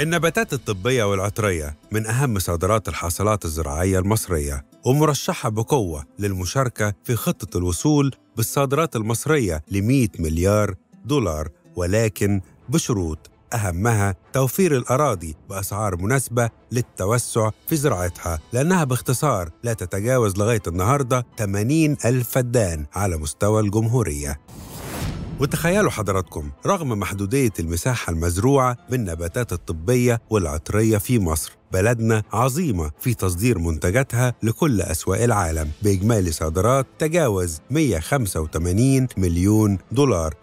النباتات الطبية والعطرية من أهم صادرات الحاصلات الزراعية المصرية، ومرشحة بقوة للمشاركة في خطة الوصول بالصادرات المصرية ل$100 مليار، ولكن بشروط أهمها توفير الأراضي بأسعار مناسبة للتوسع في زراعتها، لأنها باختصار لا تتجاوز لغاية النهاردة 80 ألف فدان على مستوى الجمهورية. وتخيلوا حضراتكم رغم محدودية المساحة المزروعة بالنباتات الطبية والعطرية في مصر، بلدنا عظيمة في تصدير منتجاتها لكل أسواق العالم بإجمالي صادرات تجاوز $185 مليون،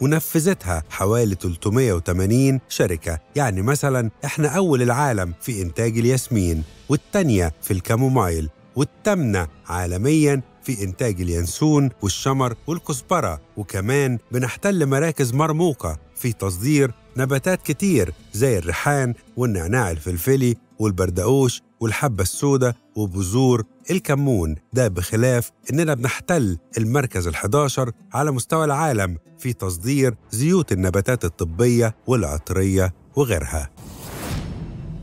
ونفذتها حوالي 380 شركة. يعني مثلا احنا أول العالم في إنتاج الياسمين، والتانية في الكامومايل، والتامنة عالمياً في إنتاج اليانسون والشمر والكزبرة، وكمان بنحتل مراكز مرموقة في تصدير نباتات كتير زي الريحان والنعناع الفلفلي والبردقوش والحبة السوداء وبذور الكمون، ده بخلاف إننا بنحتل المركز ال11 على مستوى العالم في تصدير زيوت النباتات الطبية والعطرية وغيرها.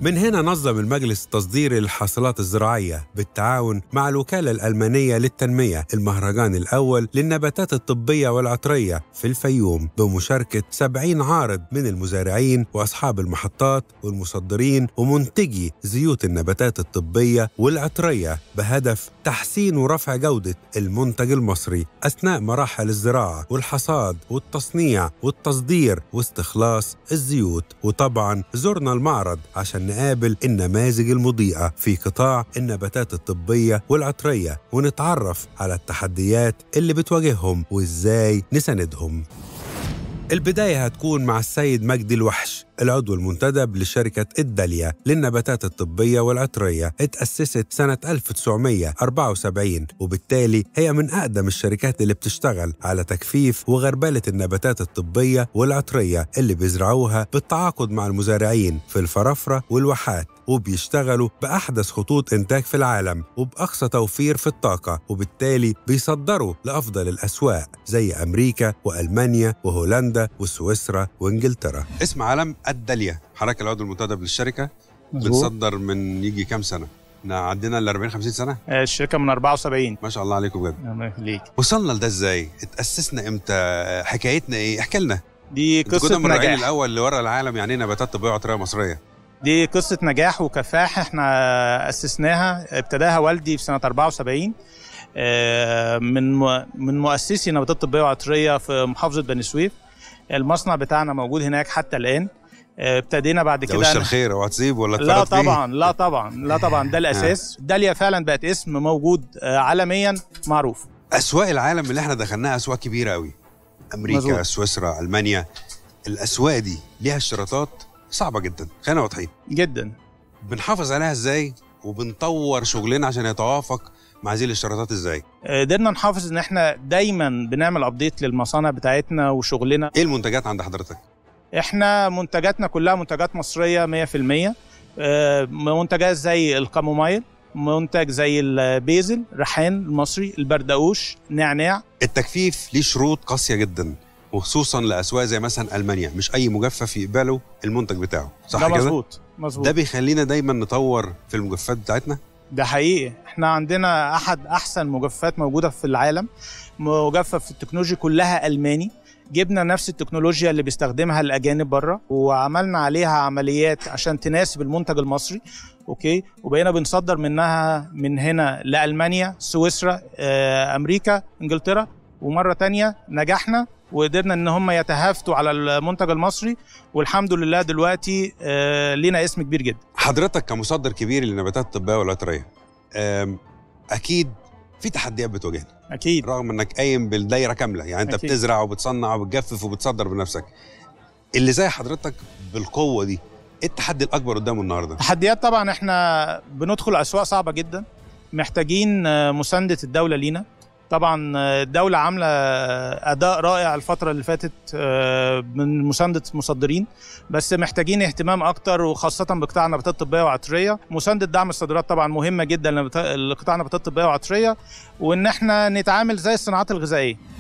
من هنا نظم المجلس التصديري للحاصلات الزراعية بالتعاون مع الوكالة الألمانية للتنمية المهرجان الأول للنباتات الطبية والعطرية في الفيوم، بمشاركة 70 عارض من المزارعين وأصحاب المحطات والمصدرين ومنتجي زيوت النباتات الطبية والعطرية، بهدف تحسين ورفع جودة المنتج المصري أثناء مراحل الزراعة والحصاد والتصنيع والتصدير واستخلاص الزيوت. وطبعاً زرنا المعرض عشان نقابل النماذج المضيئة في قطاع النباتات الطبية والعطرية، ونتعرف على التحديات اللي بتواجههم وإزاي نساندهم. البداية هتكون مع السيد مجدي الوحش، العضو المنتدب لشركة الدالية للنباتات الطبية والعطرية، اتأسست سنة 1974، وبالتالي هي من أقدم الشركات اللي بتشتغل على تجفيف وغربلة النباتات الطبية والعطرية اللي بيزرعوها بالتعاقد مع المزارعين في الفرافرة والواحات، وبيشتغلوا بأحدث خطوط إنتاج في العالم وبأقصى توفير في الطاقة، وبالتالي بيصدروا لأفضل الأسواق زي أمريكا وألمانيا وهولندا وسويسرا وإنجلترا. اسم علم الدالية، حضرتك العضو المنتدب للشركة، بتصدر من يجي كام سنة؟ احنا عدينا ال 40-50 سنة؟ الشركة من 74. ما شاء الله عليكم بجد. الله يخليك. وصلنا لده ازاي؟ اتأسسنا امتى؟ حكايتنا ايه؟ احكي لنا. دي قصة نجاح. كنا الأول لورا العالم يعني نباتات طبية وعطرية مصرية. دي قصة نجاح وكفاح احنا أسسناها، ابتداها والدي في سنة 74 من مؤسسي نباتات طبية وعطرية في محافظة بني سويف. المصنع بتاعنا موجود هناك حتى الآن. ابتدينا بعد كده وش الخير وهتسيب ولا لا طبعا لا طبعا لا طبعا، ده الأساس. دالية فعلا بقت اسم موجود عالميا معروف. أسواق العالم اللي احنا دخلناها أسواق كبيرة قوي، أمريكا، سويسرا، ألمانيا. الأسواق دي ليها اشتراطات صعبة جدا، خلينا واضحين جدا. بنحافظ عليها ازاي وبنطور شغلنا عشان يتوافق مع هذه الاشتراطات ازاي؟ قدرنا نحافظ ان احنا دايما بنعمل ابديت للمصانع بتاعتنا وشغلنا. ايه المنتجات عند حضرتك؟ احنا منتجاتنا كلها منتجات مصرية 100%، منتجات زي الكامومايل، منتج زي البيزل، ريحان المصري، البردقوش، نعناع. التجفيف ليه شروط قاسية جدا، وخصوصا لاسواق زي مثلا المانيا، مش اي مجفف يقبله المنتج بتاعه، صح كده؟ مظبوط مظبوط. ده بيخلينا دايما نطور في المجففات بتاعتنا. ده حقيقي، احنا عندنا احد احسن مجففات موجوده في العالم، مجفف في التكنولوجيا كلها الماني. جبنا نفس التكنولوجيا اللي بيستخدمها الاجانب بره وعملنا عليها عمليات عشان تناسب المنتج المصري، اوكي، وبقينا بنصدر منها من هنا لالمانيا، سويسرا، امريكا، انجلترا. ومره تانية نجحنا وقدرنا ان هم يتهافتوا على المنتج المصري، والحمد لله دلوقتي لينا اسم كبير جدا. حضرتك كمصدر كبير للنباتات الطبية والعطرية اكيد في تحديات بتواجهنا، اكيد، رغم انك قايم بالدايره كامله، يعني انت أكيد بتزرع وبتصنع وبتجفف وبتصدر بنفسك. اللي زي حضرتك بالقوه دي، ايه التحدي الاكبر قدامه النهارده؟ تحديات طبعا، احنا بندخل اسواق صعبه جدا، محتاجين مسانده الدوله لينا. طبعا الدولة عاملة أداء رائع الفترة اللي فاتت من مساندة مصدرين، بس محتاجين اهتمام أكتر، وخاصة بقطاع النباتات الطبية وعطرية. مساندة دعم الصادرات طبعا مهمة جدا لقطاع النباتات الطبية وعطرية، وإن احنا نتعامل زي الصناعات الغذائية.